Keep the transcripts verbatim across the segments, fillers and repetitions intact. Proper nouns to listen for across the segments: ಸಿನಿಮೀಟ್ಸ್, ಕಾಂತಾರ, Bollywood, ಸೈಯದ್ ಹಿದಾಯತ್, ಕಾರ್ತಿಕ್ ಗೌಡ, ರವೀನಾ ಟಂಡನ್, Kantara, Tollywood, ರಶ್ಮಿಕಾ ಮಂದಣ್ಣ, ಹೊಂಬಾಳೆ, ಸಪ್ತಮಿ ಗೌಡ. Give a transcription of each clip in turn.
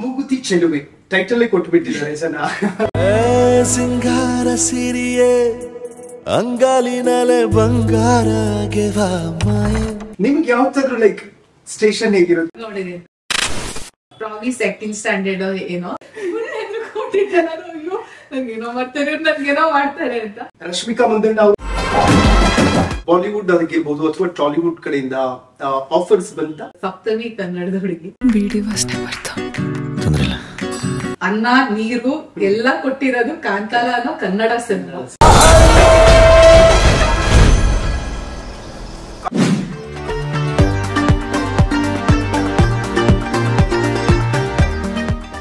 ಮೂಗುತಿ ಚೆಲುವೆ title ಕೊಟ್ಟುಬಿಟ್ಟಿದ್ದಾರೆ sir. ಸಿಂಗಾರ ಸಿರಿಯೇ ಅಂಗಾಲಿನಲೆ ಬಂಗಾರ ಗೆವಾ ಮಾಯ. ನಿಮಗೆ ಯಾವ ತರ ಲೈಕ್ ಸ್ಟೇಷನ್ ಹೇಗಿರುತ್ತೆ? ನೋಡಿದೆ ಪ್ರಾಬಿ ಸೆಕೆಂಡ್ ಸ್ಟ್ಯಾಂಡರ್ಡ್ ಏನೋ ಮುನ್ನೆನು ಕೊಟ್ಟಿದ್ದಾರೆ ನಾನು ನನಗೆ ಏನೋ ಮಾಡ್ತಾರೆ ನನಗೆ ಏನೋ ಮಾಡ್ತಾರೆ ಅಂತ. ರಶ್ಮಿಕಾ ಮಂದಣ್ಣ ಅವರು ಬಾಲಿವುಡ್ ಆಗಿರ್ಬೋದು ಅಥವಾ ಟಾಲಿವುಡ್ ಕಡೆಯಿಂದ ಆಫರ್ಸ್ ಬಂತ. ಸಪ್ತಮಿ ಕನ್ನಡದ ಹುಡುಗಿ ವಿಡಿಯೋ ಅಷ್ಟೇ ಬರ್ತಾ ತೊಂದ್ರೆ ಇಲ್ಲ. ಅನ್ನ ನೀರು ಎಲ್ಲ ಕೊಟ್ಟಿರೋದು ಕಾಂತಾರ ಅನ್ನೋ ಕನ್ನಡ ಸಿನಿಮಾ.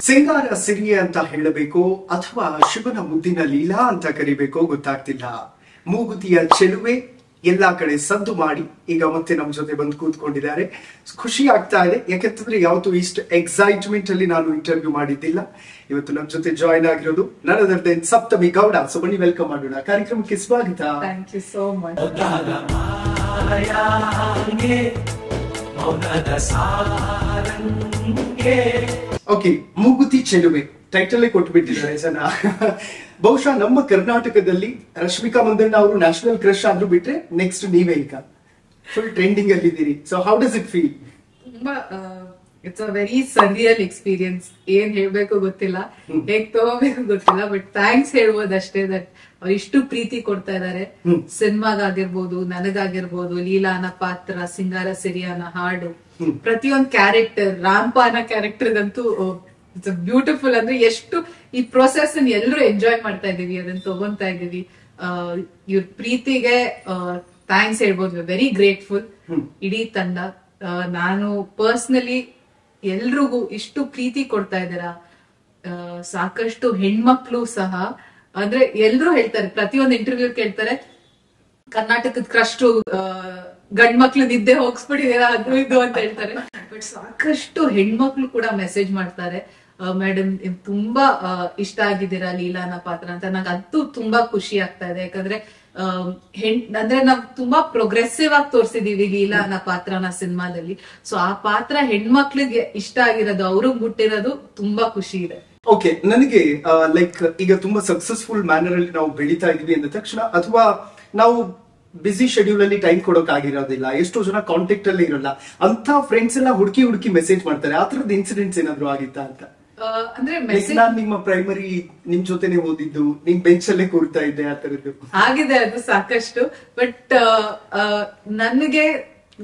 ಸಿಂಗಾರ ಸಿರಿಯೆ ಅಂತ ಹೇಳಬೇಕು ಅಥವಾ ಶಿವನ ಮುದ್ದಿನ ಲೀಲಾ ಅಂತ ಕರಿಬೇಕು ಗೊತ್ತಾಗ್ತಿಲ್ಲ. ಮೂಗುತಿಯ ಚೆಲುವೆ ಎಲ್ಲಾ ಕಡೆ ಸದ್ದು ಮಾಡಿ ಈಗ ಮತ್ತೆ ನಮ್ ಜೊತೆ ಬಂದು ಕೂತ್ಕೊಂಡಿದ್ದಾರೆ. ಖುಷಿ ಆಗ್ತಾ ಇದೆ ಯಾಕೆಂತಂದ್ರೆ ಯಾವತ್ತೂ ಇಷ್ಟು ಎಕ್ಸೈಟ್ಮೆಂಟ್ ಅಲ್ಲಿ ನಾನು ಇಂಟರ್ವ್ಯೂ ಮಾಡಿದ್ದಿಲ್ಲ. ಇವತ್ತು ನಮ್ ಜೊತೆ ಜಾಯಿನ್ ಆಗಿರೋದು ನನ್ನದರ್ದೆ ಸಪ್ತಮಿ ಗೌಡ. ಸೊ ಬನ್ನಿ ವೆಲ್ಕಮ್ ಮಾಡೋಣ ಕಾರ್ಯಕ್ರಮಕ್ಕೆ. ಸ್ವಾಗತ. Thank you so much. Okay, ಮೂಗುತಿ ಚೆಲುವೆ ಟೈಟಲ್ ಕೊಟ್ಬಿಟ್ಟಿದ್ದಾರೆ ಜನ. ಬಹುಶಃ ನಮ್ಮ ಕರ್ನಾಟಕದಲ್ಲಿ ರಶ್ಮಿಕಾ ಮಂದಣ್ಣ ಅವರು ನ್ಯಾಷನಲ್ ಕ್ರಶ್ ಆದ್ರೂ ಬಿಟ್ರೆ ನೆಕ್ಸ್ಟ್ ನೀವೇ ಈಗ ಫುಲ್ ಟ್ರೆಂಡಿಂಗ್ ಅಲ್ಲಿ ಇದ್ದೀರಿ. So how does it feel? ತುಂಬಾ it's a very surreal experience. ಏನ್ ಹೇಳ್ಬೇಕು ಗೊತ್ತಿಲ್ಲ, ಹೇಗ್ ತಗೋಬೇಕು ಗೊತ್ತಿಲ್ಲ. ಬಟ್ ಥ್ಯಾಂಕ್ಸ್ ಹೇಳ್ಬೋದು ಅಷ್ಟೇ, ದಟ್ ಅವ್ರು ಇಷ್ಟು ಪ್ರೀತಿ ಕೊಡ್ತಾ ಇದಾರೆ ಸಿನಿಮಾಗಾಗಿರ್ಬೋದು, ನನಗಾಗಿರ್ಬೋದು, ಲೀಲಾನ ಪಾತ್ರ, ಸಿಂಗಾರ ಸಿರಿಯಾನ ಹಾಡು, ಪ್ರತಿಯೊಂದು ಕ್ಯಾರೆಕ್ಟರ್, ರಾಮ್ಪಾನ ಕ್ಯಾರೆಕ್ಟರ್ಗಂತೂ ಇಟ್ಸ್ ಬ್ಯೂಟಿಫುಲ್. ಅಂದ್ರೆ ಎಷ್ಟು ಈ ಪ್ರೊಸೆಸ್ ಎಲ್ಲರೂ ಎಂಜಾಯ್ ಮಾಡ್ತಾ ಇದೀವಿ, ಅದನ್ನ ತಗೊಂತಾ ಇದೀವಿ. ಇವ್ರ ಪ್ರೀತಿಗೆ ಥ್ಯಾಂಕ್ಸ್ ಹೇಳ್ಬೋದು. ವೆರಿ ಗ್ರೇಟ್ಫುಲ್ ಇಡೀ ತಂಡ. ನಾನು ಪರ್ಸನಲಿ ಎಲ್ರಿಗೂ ಇಷ್ಟು ಪ್ರೀತಿ ಕೊಡ್ತಾ ಇದಾರ. ಸಾಕಷ್ಟು ಹೆಣ್ಮಕ್ಳು ಸಹ ಅಂದ್ರೆ ಎಲ್ರು ಹೇಳ್ತಾರೆ, ಪ್ರತಿಯೊಂದು ಇಂಟರ್ವ್ಯೂ ಕೇಳ್ತಾರೆ, ಕರ್ನಾಟಕದ ಕ್ರಷ್ಟು ಗಂಡ್ ಮಕ್ಳು ನಿದ್ದೆ ಹೋಗ್ಸ್ಬಿಟ್ಟಿದೀರಾ ಅದು ಇದು ಅಂತ ಹೇಳ್ತಾರೆ. ಬಟ್ ಸಾಕಷ್ಟು ಹೆಣ್ಮಕ್ಳು ಕೂಡ ಮೆಸೇಜ್ ಮಾಡ್ತಾರೆ, ಮೇಡಮ್ ತುಂಬಾ ಇಷ್ಟ ಆಗಿದ್ದೀರಾ ಲೀಲಾನ ಪಾತ್ರ ಅಂತ. ನಂಗೆ ಅಂತೂ ತುಂಬಾ ಖುಷಿ ಆಗ್ತಾ ಇದೆ. ಯಾಕಂದ್ರೆ ಹೆಣ್ ಅಂದ್ರೆ ನಾವ್ ತುಂಬಾ ಪ್ರೋಗ್ರೆಸಿವ್ ಆಗಿ ತೋರ್ಸಿದೀವಿ ಲೀಲಾನ ಪಾತ್ರನ ಸಿನಿಮಾದಲ್ಲಿ. ಸೊ ಆ ಪಾತ್ರ ಹೆಣ್ಮಕ್ಳಿಗೆ ಇಷ್ಟ ಆಗಿರೋದು, ಅವ್ರಿಗೆ ಮುಟ್ಟಿರೋದು ತುಂಬಾ ಖುಷಿ ಇದೆ. ಓಕೆ, ನನಗೆ ಲೈಕ್ ಈಗ ತುಂಬಾ ಸಕ್ಸಸ್ಫುಲ್ ಮ್ಯಾನರ್ ಅಲ್ಲಿ ನಾವು ಬೆಳೀತಾ ಇದೀವಿ ಅಂದ ತಕ್ಷಣ, ಅಥವಾ ನಾವು ಬಿಸಿ ಶೆಡ್ಯೂಲ್ ಅಲ್ಲಿ ಟೈಮ್ ಕೊಡೋಕ್ ಆಗಿರೋದಿಲ್ಲ, ಎಷ್ಟೋ ಜನ ಕಾಂಟ್ಯಾಕ್ಟ್ ಅಲ್ಲಿ ಇರಲ್ಲ, ಅಂತ ಫ್ರೆಂಡ್ಸ್ ಎಲ್ಲ ಹುಡುಕಿ ಹುಡುಕಿ ಮೆಸೇಜ್ ಮಾಡ್ತಾರೆ. ಆ ತರದ ಇನ್ಸಿಡೆಂಟ್ಸ್ ಏನಾದ್ರು ಆಗಿತ್ತಾ ಅಂತ? ಅಂದ್ರೆ ನಾನು ನಿಮ್ಮ ಪ್ರೈಮರಿ ನಿಮ್ ಜೊತೆನೆ ಓದಿದ್ದು, ನಿಮ್ ಬೆಂಚ್ ಅಲ್ಲೇ ಕೂರ್ತಾ ಇದ್ದೆ, ಆ ತರದ್ದು ಆಗಿದೆ ಅದು ಸಾಕಷ್ಟು. ಬಟ್ ನನಗೆ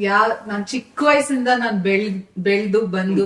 ಯಾ ನಾನ್ ಚಿಕ್ಕ ವಯಸ್ಸಿಂದ ನಾನ್ ಬೆಳ್ ಬೆಳ್ದು ಬಂದು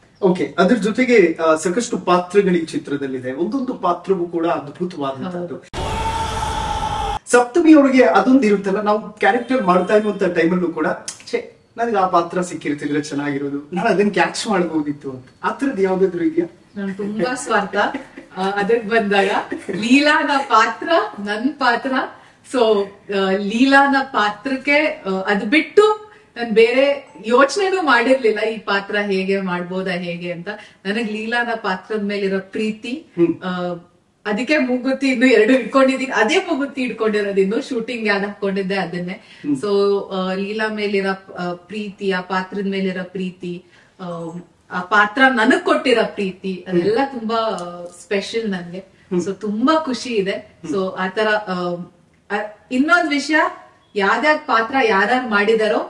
ಓಕೆ, ಅದ್ರ ಜೊತೆಗೆ ಸಾಕಷ್ಟು ಪಾತ್ರಗಳು ಈ ಚಿತ್ರದಲ್ಲಿದೆ. ಒಂದೊಂದು ಪಾತ್ರವೂ ಕೂಡ ಅದ್ಭುತವಾದಂತಹದ್ದು. ಸಪ್ತಮಿ ಅವ್ರಿಗೆ ಅದೊಂದು ಇರುತ್ತಲ್ಲ, ನಾವು ಕ್ಯಾರೆಕ್ಟರ್ ಮಾಡ್ತಾ ಇರುವಂತ ಟೈಮಲ್ಲೂ ಕೂಡ ಛೇ ನನಗೆ ಆ ಪಾತ್ರ ಸಿಕ್ಕಿರ್ತಿದ್ರೆ ಚೆನ್ನಾಗಿರೋದು, ನಾನು ಅದನ್ನ ಕ್ಯಾಚ್ ಮಾಡಬಹುದಿತ್ತು ಅಂತ, ಆ ತರದ್ ಯಾವ್ದಾದ್ರು ಇದೆಯಾ? ನಾನು ತುಂಬಾ ಸ್ವಾರ್ಥ. ಅದಕ್ಕೆ ಬಂದಾಗ ಲೀಲಾನ ಪಾತ್ರ ನನ್ ಪಾತ್ರ. ಸೊ ಲೀಲಾನ ಪಾತ್ರಕ್ಕೆ ಅದ್ ಬಿಟ್ಟು ನಾನ್ ಬೇರೆ ಯೋಚನೆನೂ ಮಾಡಿರ್ಲಿಲ್ಲ ಈ ಪಾತ್ರ ಹೇಗೆ ಮಾಡ್ಬೋದಾ ಹೇಗೆ ಅಂತ. ನನಗ್ ಲೀಲಾನ ಪಾತ್ರದ ಮೇಲಿರೋ ಪ್ರೀತಿ, ಅದಕ್ಕೆ ಮೂಗುತಿ ಇನ್ನು ಎರಡು ಇಟ್ಕೊಂಡಿದೀನಿ. ಅದೇ ಮೂಗುತಿ ಇಟ್ಕೊಂಡಿರೋದಿನ್ನು ಶೂಟಿಂಗ್ ಯಾವ್ದು ಹಾಕೊಂಡಿದ್ದೆ ಅದನ್ನೇ. ಸೊ ಲೀಲಾ ಮೇಲಿರೋ ಪ್ರೀತಿ, ಆ ಪಾತ್ರದ ಮೇಲಿರೋ ಪ್ರೀತಿ, ಆ ಪಾತ್ರ ನನಗ್ ಕೊಟ್ಟಿರೋ ಪ್ರೀತಿ, ಅದೆಲ್ಲ ತುಂಬಾ ಸ್ಪೆಷಲ್ ನನ್ಗೆ. ಸೊ ತುಂಬಾ ಖುಷಿ ಇದೆ. ಸೊ ಆತರ ಇನ್ನೊಂದ್ ವಿಷಯ, ಯಾವ್ದ್ಯಾವ್ ಪಾತ್ರ ಯಾರ್ಯಾರು ಮಾಡಿದಾರೋ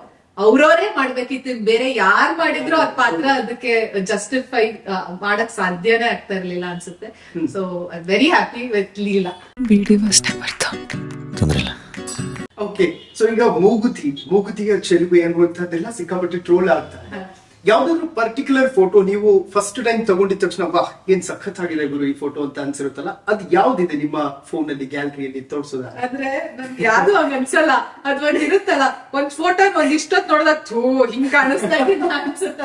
ಅವ್ರವ್ರೇ ಮಾಡ್ಬೇಕಿತ್ತು, ಬೇರೆ ಯಾರು ಮಾಡಿದ್ರು ಅದ್ ಪಾತ್ರ ಅದಕ್ಕೆ ಜಸ್ಟಿಫೈ ಮಾಡಕ್ ಸಾಧ್ಯನೇ ಆಗ್ತಾ ಇರ್ಲಿಲ್ಲ ಅನ್ಸುತ್ತೆ. So very happy with Leela. Video ಅಷ್ಟೇ ಬರ್ತಾ ತೊಂದ್ರೆ ಇಲ್ಲ. ಓಕೆ, ಸೊ ಈಗ ಮೂಗುತಿ ಮೂಗುತಿಯ ಚೆಲುವೆ ಅನ್ನುವಂಥದ್ದೆಲ್ಲ ಸಿಕ್ಕಾಪಟ್ಟೆ ಟ್ರೋಲ್ ಆಗ್ತಾ ಇದೆ. ಯಾವುದಾದ್ರು ಪರ್ಟಿಕ್ಯುಲರ್ ಫೋಟೋ ನೀವು ಫಸ್ಟ್ ಟೈಮ್ ತಗೊಂಡಿದ ತಕ್ಷಣ ವಾ ಏನ್ ಸಖತ್ ಆಗಿಲ್ಲ ಗುರು ಈ ಫೋಟೋ ಅಂತ ಅನ್ಸಿರುತ್ತಲ್ಲ, ಅದ್ ಯಾವ್ದಿದೆ ನಿಮ್ಮ ಫೋನ್ ಅಲ್ಲಿ ಗ್ಯಾಲರಿಯಲ್ಲಿ ತೋರಿಸೋದ? ಅಂದ್ರೆ ನನ್ಗೆ ಯಾವ್ದು ಹಂಗ ಅನ್ಸಲ್ಲ, ಅದ್ ಒಂದ್ ಇರುತ್ತಲ್ಲ ಒಂದ್ ಫೋಟೋ ಒಂದ್ ಇಷ್ಟೊತ್ ನೋಡಿದ ಥೋ ಹಿಂಗ ಅನಿಸ್ತಾ ಇದ್ದೀನಿ ಅನ್ಸುತ್ತ,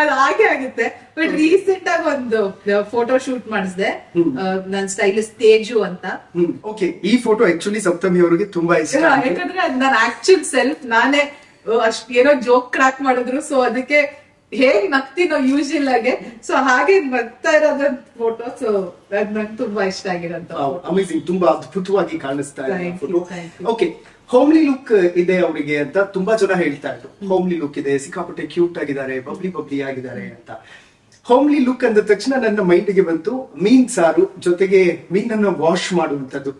ಅದು ಹಾಗೆ ಆಗುತ್ತೆ. ಬಟ್ ರೀಸೆಂಟ್ ಆಗಿ ಒಂದು ಫೋಟೋ ಶೂಟ್ ಮಾಡಿಸಿದೆ ನನ್ ಸ್ಟೈಲಿಸ್ಟ್ ತೇಜು ಅಂತ. ಓಕೆ, ಈ ಫೋಟೋ ಆಕ್ಚುಲಿ ಸಪ್ತಮಿ ಅವರಿಗೆ ತುಂಬಾ ಇಷ್ಟ, ಯಾಕಂದ್ರೆ ನನ್ನ ಆಕ್ಚುಲ್ ಸೆಲ್ಫ್ ನಾನೇ. ಅಷ್ಟ್ ಏನೋ ಜೋಕ್ ಕ್ರಾಕ್ ಮಾಡಿದ್ರು, ಸೊ ಅದಕ್ಕೆ ಹೇಗ್ ನಗ್ತೀನೋ ಯೂಶುವಲ್ ಆಗಿ, ಸೊ ಹಾಗೆ ನಗ್ತಾ ಇರೋದ್ ಫೋಟೋ. ಸೊ ಅದ್ ನಂಗೆ ತುಂಬಾ ಇಷ್ಟ ಆಗಿರೋದು. ಅಮೇಜಿಂಗ್, ತುಂಬಾ ಅದ್ಭುತವಾಗಿ ಕಾಣಿಸ್ತಾ ಇದೆ ಫೋಟೋ. ಓಕೆ, ಹೋಮ್ಲಿ ಲುಕ್ ಇದೆ ಅವರಿಗೆ ಅಂತ ತುಂಬಾ ಜನ ಹೇಳ್ತಾ ಇದ್ರು, ಹೋಮ್ಲಿ ಲುಕ್ ಇದೆ, ಸಿಕ್ಕಾಪಟ್ಟೆ ಕ್ಯೂಟ್ ಆಗಿದ್ದಾರೆ, ಬಬ್ಲಿ ಬಬ್ಲಿ ಆಗಿದ್ದಾರೆ ಅಂತ. ಹೋಮ್ಲಿ ಲುಕ್ ಅಂದ ತಕ್ಷಣ ನನ್ನ ಮೈಂಡ್ಗೆ ಬಂತು ಮೀನ್ ಸಾರು, ಜೊತೆಗೆ ಮೀನನ್ನ ವಾಶ್ ಮಾಡುವಂತದ್ದು.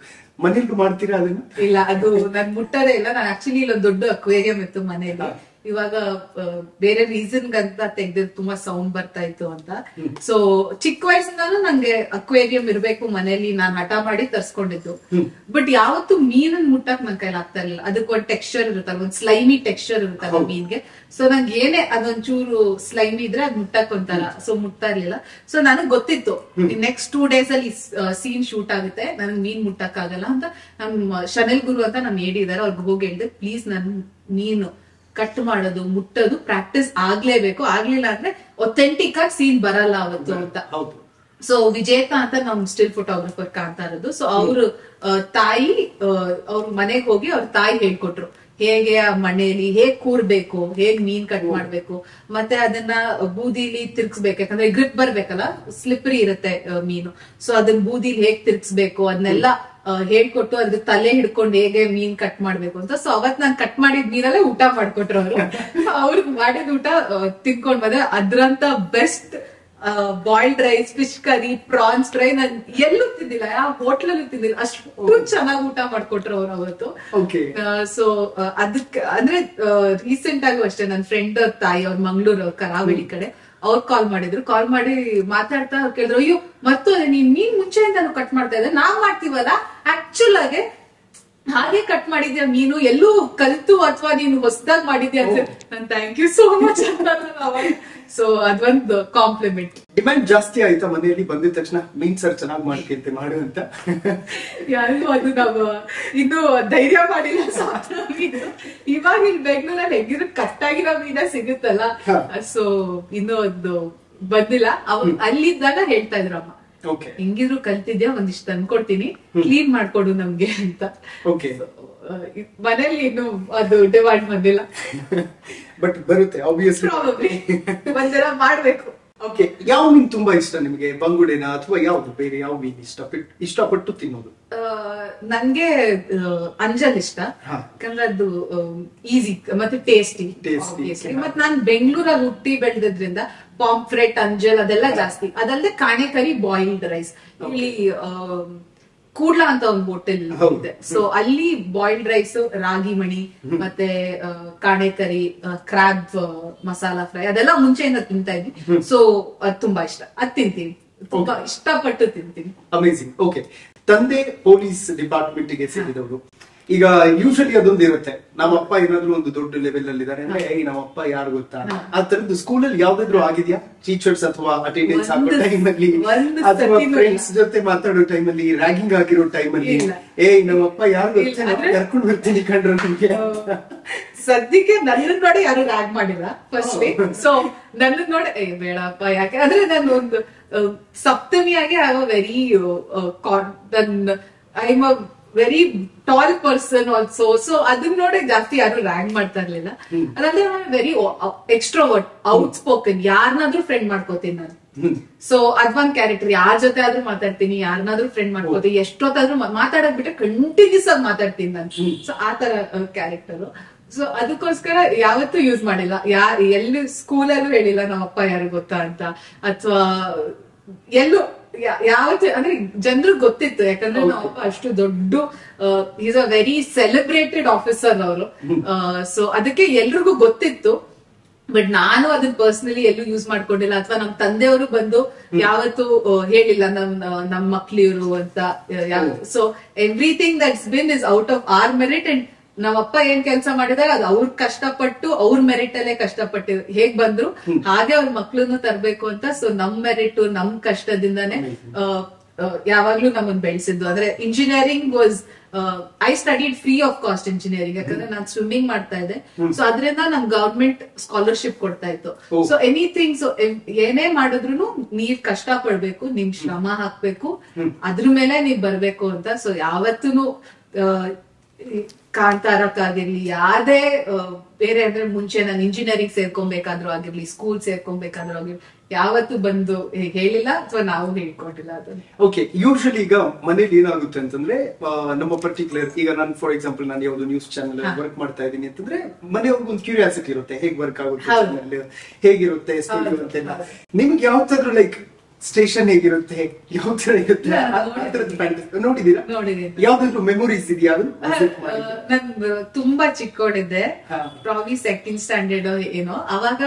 ಮನೇಲಿ ಮಾಡ್ತೀರಾ ಅದನ್ನ? ಇಲ್ಲ, ಅದು ನನ್ ಮುಟ್ಟದೇ ಇಲ್ಲ. ನಾನು ಆಕ್ಚುಲಿ ಇಲ್ಲೊಂದು ದೊಡ್ಡ ಅಕ್ವೇರಿಯಂ ಇತ್ತು ಮನೆಯಲ್ಲಿ, ಇವಾಗ ಬೇರೆ ರೀಸನ್ ಅಂತ ತೆಗ್ದಿದ್, ತುಂಬಾ ಸೌಂಡ್ ಬರ್ತಾ ಇತ್ತು ಅಂತ. ಸೊ ಚಿಕ್ಕ ವಯಸ್ಸಿನಾನು ನಂಗೆ ಅಕ್ವೇರಿಯಂ ಇರ್ಬೇಕು ಮನೇಲಿ, ನಾನ್ ಹಠ ಮಾಡಿ ತರ್ಸ್ಕೊಂಡಿದ್ದು. ಬಟ್ ಯಾವತ್ತು ಮೀನನ್ ಮುಟ್ಟಕ್ ನನ್ ಕೈಲಿ ಆಗ್ತಾ ಇರ್ಲಿಲ್ಲ. ಅದಕ್ಕೆ ಒಂದ್ ಟೆಕ್ಸ್ಚರ್ ಇರುತ್ತಲ್ಲ, ಒಂದ್ ಸ್ಲೈಮಿ ಟೆಕ್ಸ್ಚರ್ ಇರುತ್ತಲ್ಲ ಮೀನ್ಗೆ, ಸೊ ನಂಗೆ ಏನೇ ಅದೊಂಚೂರು ಸ್ಲೈಮಿ ಇದ್ರೆ ಅದ್ ಮುಟ್ಟಕ್ ಒಂಥರ, ಸೊ ಮುಟ್ತಾ ಇರ್ಲಿಲ್ಲ. ಸೊ ನನಗ್ ಗೊತ್ತಿತ್ತು ನೆಕ್ಸ್ಟ್ ಟೂ ಡೇಸ್ ಅಲ್ಲಿ ಸೀನ್ ಶೂಟ್ ಆಗುತ್ತೆ, ನನ್ ಮೀನ್ ಮುಟ್ಟಕ್ ಆಗಲ್ಲ ಅಂತ. ನಮ್ ಶನೆಲ್ ಗುರು ಅಂತ ನಮ್ ಏಡಿ ಇದಾರೆ, ಅವ್ರಿಗೆ ಹೋಗಿ ಹೇಳ್ದೆ ಪ್ಲೀಸ್ ನನ್ ಮೀನು ಕಟ್ ಮಾಡೋದು ಮುಟ್ಟೋದು ಪ್ರಾಕ್ಟೀಸ್ ಆಗ್ಲೇಬೇಕು, ಆಗ್ಲಿಲ್ಲ ಅಂದ್ರೆ ಒಥೆಂಟಿಕ್ ಆಗಿ ಸೀನ್ ಬರಲ್ಲ ಅವತ್ತು ಅಂತ. ಸೊ ವಿಜೇತಾ ಅಂತ ನಮ್ ಸ್ಟಿಲ್ ಫೋಟೋಗ್ರಫರ್ ಕಾಂತಾರದು, ಸೊ ಅವ್ರು ತಾಯಿ ಅವ್ರ ಮನೆಗ್ ಹೋಗಿ ಅವ್ರ ತಾಯಿ ಹೇಳ್ಕೊಟ್ರು ಹೇಗೆ ಆ ಮನೆಯಲ್ಲಿ ಹೇಗ್ ಕೂರ್ಬೇಕು, ಹೇಗ್ ಮೀನ್ ಕಟ್ ಮಾಡ್ಬೇಕು, ಮತ್ತೆ ಅದನ್ನ ಬೂದಿಲಿ ತಿರ್ಗ್ಸ್ಬೇಕು, ಯಾಕಂದ್ರೆ ಗ್ರಿಪ್ ಬರ್ಬೇಕಲ್ಲ, ಸ್ಲಿಪ್ರಿ ಇರುತ್ತೆ ಮೀನು, ಸೊ ಅದನ್ನ ಬೂದಿಲಿ ಹೇಗ್ ತಿರ್ಗ್ಸ್ಬೇಕು ಅದನ್ನೆಲ್ಲ ಹೇಳ್ಕೊಟ್ಟು ಅದ್ರ ತಲೆ ಹಿಡ್ಕೊಂಡು ಹೇಗೆ ಮೀನ್ ಕಟ್ ಮಾಡ್ಬೇಕು ಅಂತ. ಸೊ ಅವತ್ ನಾನ್ ಕಟ್ ಮಾಡಿದ ಮೀನಲ್ಲೇ ಊಟ ಮಾಡ್ಕೊಟ್ರು ಅವ್ರು, ಅವ್ರಿಗೆ ಮಾಡಿದ ಊಟ ತಿನ್ಕೊಂಡ್ ಬಂದ್ರೆ ಅದ್ರಂತ best boiled rice, fish curry, prawns fry ನಾನು ಎಲ್ಲೂ ತಿಂದಿಲ್ಲ, ಯಾವ ಹೋಟ್ಲಲ್ಲೂ ತಿಂದಿಲ್ಲ, ಅಷ್ಟು ಚೆನ್ನಾಗಿ ಊಟ ಮಾಡ್ಕೊಟ್ರು ಅವ್ರು ಅವತ್ತು. ಸೊ ಅದಕ್ಕೆ ಅಂದ್ರೆ ರೀಸೆಂಟ್ ಆಗು ಅಷ್ಟೇ ನನ್ನ ಫ್ರೆಂಡ್ ತಾಯಿ ಅವ್ರ ಮಂಗ್ಳೂರ್ ಕರಾವಳಿ ಕಡೆ, ಅವ್ರು ಕಾಲ್ ಮಾಡಿದ್ರು, ಕಾಲ್ ಮಾಡಿ ಮಾತಾಡ್ತಾ ಕೇಳಿದ್ರು ಅಯ್ಯೋ ಮರ್ತೋದೆ ನೀನ್ ಮೀನ್ ಮುಂಚೆಯಿಂದಾನು ಕಟ್ ಮಾಡ್ತಾ ಇದ್ದೆ, ನಾವ್ ಮಾಡ್ತೀವಲ್ಲ ಆಕ್ಚುಲ್ ಆಗಿ ಹಾಗೆ ಕಟ್ ಮಾಡಿದ್ಯಾ ಮೀನು, ಎಲ್ಲೂ ಕಲಿತು ಅಥವಾ ನೀನು ಹೊಸದಾಗಿ ಮಾಡಿದ್ಯಾ ಅಂತ. ನಾನು ಥ್ಯಾಂಕ್ ಯು ಸೋ ಮಚ್ ಅಂತ. ಸೊ ಅದೊಂದು ಕಾಂಪ್ಲಿಮೆಂಟ್. ಡಿಮ್ಯಾಂಡ್ ಜಾಸ್ತಿ ಆಯ್ತಾ ಮನೆಯಲ್ಲಿ ಬಂದಿದ ತಕ್ಷಣ ಮೀನ್ ಸರ್ ಚೆನ್ನಾಗಿ ಮಾಡ್ಕೊಂತೆ ಮಾಡು ಅಂತ? ಯಾರಿಗೂ ಅದು ನಾವು ಇನ್ನು ಧೈರ್ಯ ಮಾಡಿಲ್ಲ ಸಾಧಾರಣ. ಇವಾಗ ಇಲ್ಲಿ ಬೆಂಗಳೂರಲ್ಲಿ ಹೆಂಗಿರೋ ಕಟ್ ಆಗಿರೋ ಮೀನ ಸಿಗುತ್ತಲ್ಲ, ಸೊ ಇನ್ನೂ ಒಂದು ಬಂದಿಲ್ಲ. ಅವ್ರು ಅಲ್ಲಿದ್ದಾಗ ಹೇಳ್ತಾ ಇದ್ರಮ್ಮ ಹೆಂಗಿದ್ರು ಕಲ್ತಿದ್ಯಾ ಒಂದಿಷ್ಟು ತಂದ್ಕೊಡ್ತೀನಿ, ಕ್ಲೀನ್ ಮಾಡ್ಕೊಡು ನಮ್ಗೆ ಅಂತ. ಮನೇಲಿ ಇನ್ನು ಅದು ಡಿವೈಡ್ ಬಂದಿಲ್ಲ, ಬಟ್ ಬರುತ್ತೆ ಒಂದ್ಸಲ ಮಾಡ್ಬೇಕು. ಓಕೆ, ಯಾವ ಮೀನ್ ತುಂಬಾ ಇಷ್ಟ ನಿಮ್ಗೆ? ಬಂಗುಡೆನ ಅಥವಾ ಯಾವ್ದು ಬೇರೆ ಯಾವ ಮೀನ್ ಇಷ್ಟ ಇಷ್ಟಪಟ್ಟು ತಿನ್ನೋದು? ನನ್ಗೆ ಅಂಜಲ್ ಇಷ್ಟ, ಯಾಕಂದ್ರೆ ಅದು ಈಸಿ ಮತ್ತೆ ಟೇಸ್ಟಿ. ಮತ್ ನಾನ್ ಬೆಂಗಳೂರಲ್ಲಿ ಹುಟ್ಟಿ ಬೆಳೆದ್ರಿಂದ ಪಾಂಪ್ರೆಟ್, ಅಂಜಲ್ ಅದೆಲ್ಲ ಜಾಸ್ತಿ. ಅದಲ್ಲದೆ ಕಾಣೆಕರಿ, ಬಾಯ್ಲ್ಡ್ ರೈಸ್, ಇಲ್ಲಿ ಕೂಡ್ಲಾ ಅಂತ ಒಂದು ಹೋಟೆಲ್ ಇದೆ, ಸೊ ಅಲ್ಲಿ ಬಾಯ್ಲ್ಡ್ ರೈಸ್, ರಾಗಿ ಮಣಿ, ಮತ್ತೆ ಕಾಣೆಕರಿ, ಕ್ರಾಬ್ ಮಸಾಲಾ ಫ್ರೈ ಅದೆಲ್ಲ ಮುಂಚೆಯಿಂದ ತಿಂತಾ ಇದ್ವಿ. ಸೊ ಅದ್ ತುಂಬಾ ಇಷ್ಟ, ಅದ್ ತಿಂತೀನಿ, ತುಂಬಾ ಇಷ್ಟಪಟ್ಟು ತಿಂತೀನಿ. ಅಮೇಜಿಂಗ್. ಓಕೆ, ತಂದೆ ಪೊಲೀಸ್ ಡಿಪಾರ್ಟ್ಮೆಂಟ್ ಗೆ ಸೇರಿದವರು. ಈಗ ಯೂಶಲಿ ಅದೊಂದು ಇರುತ್ತೆ, ನಮ್ಮಪ್ಪ ಏನಾದ್ರು ಒಂದು ದೊಡ್ಡ ಲೆವೆಲ್ ಅಲ್ಲಿ ಇದಾರೆ ಅಂದ್ರೆ ಏಯ್ ನಮ್ಮಪ್ಪ ಯಾರು ಗೊತ್ತಾ ಆ ತರದ್ದು. ಸ್ಕೂಲಲ್ಲಿ ಯಾವ್ದಾದ್ರು ಆಗಿದ್ಯಾ? ಟೀಚರ್ಸ್ ಅಥವಾ ಅಟೆಂಡೆನ್ಸ್ ಹಾಕೋ ಟೈಮ್ ಅಲ್ಲಿ ಅಥವಾ ಫ್ರೆಂಡ್ಸ್ ಜೊತೆ ಮಾತಾಡೋ ಟೈಮ್ ಅಲ್ಲಿ ರ್ಯಾಗಿಂಗ್ ಆಗಿರೋ ಟೈಮ್ ಅಲ್ಲಿ ಏಯ್ ನಮ್ಮಪ್ಪ ಯಾರು ಗೊತ್ತಾ ಕರ್ಕೊಂಡು ಬರ್ತೀನಿ ಕಂಡ್ರೆ ನಿಮ್ಗೆ? ಸದ್ಯಕ್ಕೆ ನನ್ನ ನೋಡಿ ಯಾರು ರ್ಯಾಗ್ ಮಾಡಿಲ್ಲ ಫಸ್ಟ್. ಸೊ ನನ್ನ ನೋಡಿ ಏ ಬೇಡಪ್ಪ ಯಾಕೆ ಅಂದ್ರೆ ನಾನು ಒಂದು ಸಪ್ತಮಿಯಾಗಿ I am very I am very tall person also, so ಅದನ್ನ ನೋಡಿ ಜಾಸ್ತಿ ಯಾರು ರ್ಯಾಂಕ್ ಮಾಡ್ತಾ ಇರ್ಲಿಲ್ಲ. ಅದಾದ್ರೆ ವೆರಿ ಎಕ್ಸ್ಟ್ರೋವರ್ಟ್, ಔಟ್ ಸ್ಪೋಕನ್, ಯಾರನ್ನಾದ್ರೂ ಫ್ರೆಂಡ್ ಮಾಡ್ಕೋತೀನಿ ನಾನು. ಸೊ ಅದ್ವಂದ್ ಕ್ಯಾರೆಕ್ಟರ್, ಯಾರ ಜೊತೆ ಆದ್ರೂ ಮಾತಾಡ್ತೀನಿ, ಯಾರನ್ನಾದ್ರೂ ಫ್ರೆಂಡ್ ಮಾಡ್ಕೋತೀನಿ, ಎಷ್ಟೊತ್ತಾದ್ರೂ ಮಾತಾಡಕ್ ಬಿಟ್ರೆ ಕಂಟಿನ್ಯೂಸ್ ಆಗಿ ಮಾತಾಡ್ತೀನಿ ನಾನು. ಸೊ ಆ ತರ ಕ್ಯಾರೆಕ್ಟರ್, ಸೊ ಅದಕ್ಕೋಸ್ಕರ ಯಾವತ್ತೂ ಯೂಸ್ ಮಾಡಿಲ್ಲ. ಯಾರು ಎಲ್ಲೂ ಸ್ಕೂಲಲ್ಲೂ ಹೇಳಿಲ್ಲ ನಮ್ಮಪ್ಪ ಯಾರು ಗೊತ್ತಾ ಅಂತ, ಅಥವಾ ಎಲ್ಲೂ ಯಾವತ್ತು ಅಂದ್ರೆ ಜನರಿಗೆ ಗೊತ್ತಿತ್ತು, ಯಾಕಂದ್ರೆ ನಾವಪ್ಪ ಅಷ್ಟು ದೊಡ್ಡ is a very celebrated officer ಅವರು. ಸೊ ಅದಕ್ಕೆ ಎಲ್ರಿಗೂ ಗೊತ್ತಿತ್ತು, ಬಟ್ ನಾನು ಅದನ್ನ ಪರ್ಸನಲಿ ಎಲ್ಲೂ ಯೂಸ್ ಮಾಡ್ಕೊಂಡಿಲ್ಲ. ಅಥವಾ ನಮ್ ತಂದೆಯವರು ಬಂದು ಯಾವತ್ತು ಹೇಳಿಲ್ಲ ನಮ್ ನಮ್ ಮಕ್ಳು ಇವರು ಅಂತ. So everything that's been is out of our merit and ನಮ್ಮಪ್ಪ ಏನ್ ಕೆಲಸ ಮಾಡಿದಾರೆ ಅದು ಅವ್ರ ಕಷ್ಟಪಟ್ಟು ಅವ್ರ ಮೆರಿಟ್ ಅಲ್ಲೇ ಕಷ್ಟಪಟ್ಟು ಹೇಗ್ ಬಂದ್ರು ಹಾಗೆ ಅವ್ರ ಮಕ್ಳನ್ನು ತರ್ಬೇಕು ಅಂತ. ಸೊ ನಮ್ ಮೆರಿಟ್ ನಮ್ ಕಷ್ಟದಿಂದಾನೆ ಯಾವಾಗ್ಲೂ ನಮ್ಮನ್ ಬೆಳೆಸಿದ್ದು. ಅಂದ್ರೆ engineering was I studied free of cost engineering, ಯಾಕಂದ್ರೆ ನಾನ್ ಸ್ವಿಮ್ಮಿಂಗ್ ಮಾಡ್ತಾ ಇದ್ದೆ. ಸೊ ಅದರಿಂದ ನಮ್ ಗವರ್ಮೆಂಟ್ ಸ್ಕಾಲರ್ಶಿಪ್ ಕೊಡ್ತಾ ಇತ್ತು. ಸೊ ಎನಿಥಿಂಗ್, ಸೊ ಏನೇ ಮಾಡಿದ್ರು ನೀವ್ ಕಷ್ಟ ಪಡ್ಬೇಕು, ನಿಮ್ ಶ್ರಮ ಹಾಕ್ಬೇಕು, ಅದ್ರ ಮೇಲೆ ನೀವ್ ಬರ್ಬೇಕು ಅಂತ. ಸೊ ಯಾವತ್ತೂ ಕಾಂತಾರಕ್ಕಾಗಿರ್ಲಿ, ಯಾವ್ದೇ ಬೇರೆ, ಅಂದ್ರೆ ಮುಂಚೆ ನಾನು ಇಂಜಿನಿಯರಿಂಗ್ ಸೇರ್ಕೊಬೇಕಾದ್ರೂ ಆಗಿರ್ಲಿ, ಸ್ಕೂಲ್ ಸೇರ್ಕೊಬೇಕಾದ್ರೂ ಆಗಿರ್ಲಿ, ಯಾವತ್ತು ಬಂದು ಹೇಳಿಲ್ಲ ಅಥವಾ ನಾವು ಹೇಳ್ಕೊಟ್ಟಿಲ್ಲ ಅದನ್ನ. ಓಕೆ, ಯೂಶಲಿ ಈಗ ಮನೇಲಿ ಏನಾಗುತ್ತೆ ಅಂತಂದ್ರೆ ನಮ್ಮ ಪರ್ಟಿಕ್ಯುಲರ್, ಈಗ ನಾನು ಫಾರ್ ಎಕ್ಸಾಂಪಲ್ ನಾನು ಯಾವ್ದು ನ್ಯೂಸ್ ಚಾನೆಲ್ ವರ್ಕ್ ಮಾಡ್ತಾ ಇದ್ದೀನಿ ಅಂತಂದ್ರೆ ಮನೆಯವ್ರಿಗೆ ಒಂದು ಕ್ಯೂರಿಯಾಸಿಟಿ ಇರುತ್ತೆ, ಹೇಗ್ ವರ್ಕ್ ಆಗುತ್ತೆ, ಹೇಗಿರುತ್ತೆ ಸ್ಟುಡಿಯೋ ಅಂತೆಲ್ಲ. ನಿಮ್ಗೆ ಯಾವ್ದಾದ್ರು ಲೈಕ್ ಸ್ಟೇಷನ್ ಹೇಗಿರುತ್ತೆ, ಯಾವ ತರ ಇರುತ್ತೆ ನೋಡಿದೀರಾ? ಯಾವ್ದಾದ್ರು ಮೆಮೊರೀಸ್ ಇದೆಯಾ? ನನ್ ತುಂಬಾ ಚಿಕ್ಕೋಡಿದ್ದೆ, ಪ್ರಾಬಬ್ಲಿ ಸೆಕೆಂಡ್ ಸ್ಟ್ಯಾಂಡರ್ಡ್ ಏನೋ, ಅವಾಗ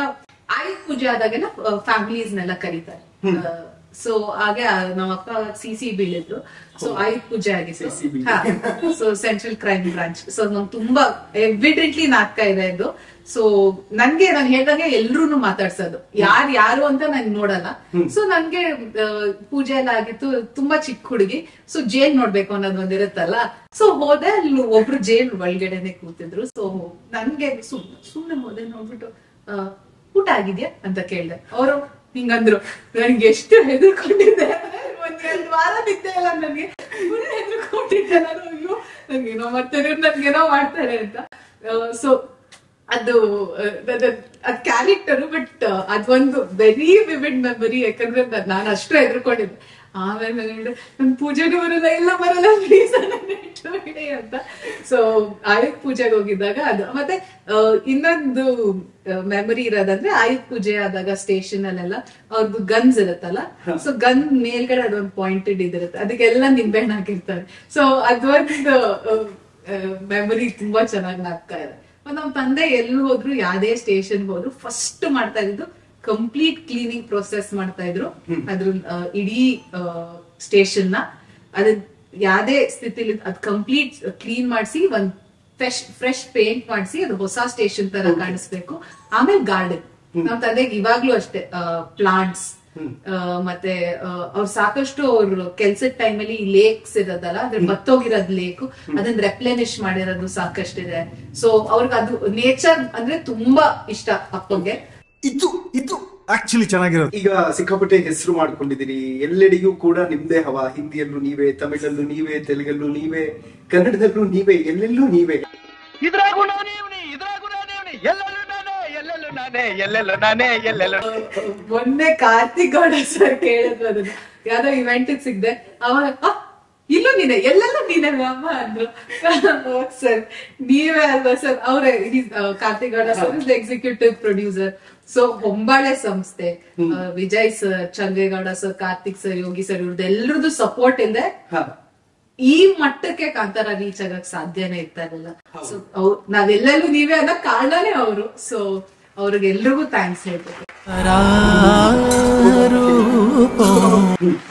ಆಯುಧ ಪೂಜೆ ಆದಾಗೆಲ್ಲ ಫ್ಯಾಮಿಲೀಸ್ ನೆಲ್ಲ ಕರೀತಾರೆ. ಸೊ ಹಾಗೆ ನಮ್ಮಪ್ಪ ಸಿ ಸಿ ಬೀಳಿದ್ರು. ಸೊ ಆಯುಧ ಪೂಜೆ ಆಗಿತ್ತು, so central crime branch. So ನಂಗೆ ತುಂಬಾ ಎವಿಡೆಂಟ್ಲಿ ನಾಟಕ ಇದೆ ಇದು. ಸೊ ನನ್ಗೆ ನಾನು ಹೇಳ್ದಂಗೆ ಎಲ್ರೂನು ಮಾತಾಡ್ಸೋದು, ಯಾರು ಯಾರು ಅಂತ ನನ್ ನೋಡಲ್ಲ. ಸೊ ನನ್ಗೆ ಪೂಜೆ ಎಲ್ಲ ಆಗಿತ್ತು, ತುಂಬಾ ಚಿಕ್ಕ ಹುಡುಗಿ. ಸೊ ಜೇಲ್ ನೋಡ್ಬೇಕು ಅನ್ನೋದು ಒಂದಿರುತ್ತಲ್ಲ, ಸೊ ಹೋದೆ. ಅಲ್ಲಿ ಒಬ್ರು ಜೇಲ್ ಒಳಗಡೆನೆ ಕೂತಿದ್ರು. ಸೊ ನನ್ಗೆ ಸುಮ್ನೆ ಸುಮ್ನೆ ಹೋದೆ, ನೋಡ್ಬಿಟ್ಟು ಊಟ ಆಗಿದ್ಯಾ ಅಂತ ಕೇಳ್ದೆ. ಅವರು ಹಿಂಗಂದ್ರು. ನನ್ಗೆ ಎಷ್ಟು ಹೆದರ್ಕೊಂಡಿದ್ದೆ, ಒಂದ್ ಎರಡ್ ವಾರ ನಿದ್ದೆ ಇಲ್ಲ ನನ್ಗೆ, ಫುಲ್ ಹೆದರ್ಕೊಂಡಿದ್ದೆ ನಾನು. ಅಯ್ಯೋ ನನ್ಗೇನೋ ಮಾಡ್ತಾರೆ, ನನ್ಗೇನೋ ಮಾಡ್ತಾರೆ ಅಂತ. ಸೊ ಅದು ಅದ್ ಕ್ಯಾರೆಕ್ಟರು, ಬಟ್ ಅದೊಂದು ವೆರಿ ವಿವಿಡ್ ಮೆಮೊರಿ. ಯಾಕಂದ್ರೆ ನಾನು ಅಷ್ಟು ಹೆದರ್ಕೊಂಡಿದ್ದೆ. ಆಮೇಲೆ ನಾನು ಹೇಳಿದೆ, ನನ್ ಪೂಜೆನೂ ಬರಲ್ಲ, ಎಲ್ಲ ಬರಲ್ಲ, ಪ್ಲೀಸ್ ಇಟ್ಬಿಡಿ ಅಂತ. ಸೊ ಆಯುಧ ಪೂಜೆಗೆ ಹೋಗಿದ್ದಾಗ ಅದು. ಮತ್ತೆ ಇನ್ನೊಂದು ಮೆಮೊರಿ ಇರೋದಂದ್ರೆ ಆಯುಧ ಪೂಜೆ ಆದಾಗ ಸ್ಟೇಷನ್ ಅಲ್ಲೆಲ್ಲ ಅವ್ರದ್ದು ಗನ್ಸ್ ಇರುತ್ತಲ್ಲ. ಸೊ ಗನ್ ಮೇಲ್ಗಡೆ ಅದೊಂದು ಪಾಯಿಂಟೆಡ್ ಇದಿರುತ್ತೆ, ಅದಕ್ಕೆಲ್ಲ ನಿಂಬೆಹಣ್ಣು ಹಾಕಿರ್ತಾರೆ. ಸೊ ಅದೊಂದು ಮೆಮೊರಿ ತುಂಬಾ ಚೆನ್ನಾಗಿ ಆಗ್ತಾ ಇದೆ. ಮತ್ ನಮ್ ತಂದೆ ಎಲ್ಲಿ ಹೋದ್ರು, ಯಾವ್ದೇ ಸ್ಟೇಷನ್ ಹೋದ್ರು, ಫಸ್ಟ್ ಮಾಡ್ತಾ ಇದ್ದು ಕಂಪ್ಲೀಟ್ ಕ್ಲೀನಿಂಗ್ ಪ್ರೊಸೆಸ್ ಮಾಡ್ತಾ ಇದ್ರು. ಅದ್ರ ಇಡೀ ಸ್ಟೇಷನ್ ನ ಅದ್ ಯಾವ್ದೇ ಸ್ಥಿತಿಲಿ ಅದ್ ಕಂಪ್ಲೀಟ್ ಕ್ಲೀನ್ ಮಾಡಿಸಿ, ಒಂದ್ ಫ್ರೆಶ್ ಫ್ರೆಶ್ ಪೇಂಟ್ ಮಾಡಿಸಿ, ಅದು ಹೊಸ ಸ್ಟೇಷನ್ ತರ ಕಾಣಿಸ್ಬೇಕು. ಆಮೇಲೆ ಗಾರ್ಡನ್, ನಮ್ ತಂದೆಗೆ ಇವಾಗ್ಲೂ ಅಷ್ಟೇ ಪ್ಲಾಂಟ್ಸ್ ಮತ್ತೆ ಅವ್ರು ಸಾಕಷ್ಟು ಅವ್ರ ಕೆಲ್ಸದ ಟೈಮ್ ಅಲ್ಲಿ ಲೇಕ್ಸ್ ಇರೋದಲ್ಲ, ಅದ್ರ ಬತ್ತೋಗಿರೋದ್ ಲೇಕ್, ಅದನ್ನ ರೆಪ್ಲೆನಿಶ್ ಮಾಡಿರೋದು ಸಾಕಷ್ಟಿದೆ. ಸೊ ಅವ್ರಿಗೆ ಅದು ನೇಚರ್ ಅಂದ್ರೆ ತುಂಬಾ ಇಷ್ಟ ಅಪ್ಪಂಗೆ. ಇದು ಇದು ಆಕ್ಚುಲಿ ಚೆನ್ನಾಗಿರೋದು. ಈಗ ಸಿಕ್ಕಾಪಟ್ಟೆ ಹೆಸರು ಮಾಡ್ಕೊಂಡಿದ್ದೀರಿ, ಎಲ್ಲೆಡೆಗೂ ಕೂಡ ನಿಮ್ದೇ ಹವಾ. ಹಿಂದಿಯಲ್ಲೂ ನೀವೇ, ತಮಿಳಲ್ಲೂ ನೀವೇ, ತೆಲುಗಲ್ಲೂ ನೀವೇ, ಕನ್ನಡದಲ್ಲೂ ನೀವೇ, ಎಲ್ಲೆಲ್ಲೂ ನೀವೇ. ಇದ್ರಾಗೂ ನಾನೇ ಇದ್ರಾಗೂ ನಾನೇ ಎಲ್ಲೆಲ್ಲೂ ಮೊನ್ನೆ ಕಾರ್ತಿಕ್ ಗೌಡ ಸರ್ ಕೇಳಿದ್ರು, ಅದನ್ನ ಯಾವ್ದೋ ಇವೆಂಟ್ ಸಿಗ್ದೆ, ಅವಾಗ ಇಲ್ಲೂ ನೀನೆ ಎಲ್ಲೆಲ್ಲೂ ನೀನೆ ಅಮ್ಮ ಅಂದ್ರು. ಸರ್ ನೀವೇ ಅಲ್ವಾ ಸರ್? ಅವ್ರೆ, ಕಾರ್ತಿಕ್ ಗೌಡ sir is the executive producer. So ಹೊಂಬಾಳೆ ಸಂಸ್ಥೆ, Vijay sir, Chandregowda sir, Karthik sir, Yogi sir, ಇವ್ರದ್ದು ಎಲ್ರದ್ದು ಸಪೋರ್ಟ್ ಇದೆ ಈ ಮಟ್ಟಕ್ಕೆ ಕಾಂತಾರ ರೀಚ್ ಆಗಕ್ ಸಾಧ್ಯನೇ ಇರ್ತಾ ಇರಲಿಲ್ಲ. ಸೊ ಅವ್ರು ನಾವೆಲ್ಲೂ ನೀವೇ ಅನ್ನೋ ಕಾರಣನೇ ಅವರು. ಸೊ ಅವ್ರಿಗೆ ಎಲ್ರಿಗೂ ಥ್ಯಾಂಕ್ಸ್ ಹೇಳ್ಬೇಕು.